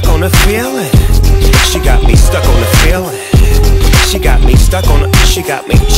stuck on the feeling. She got me stuck on the feeling. She got me stuck on the, she got me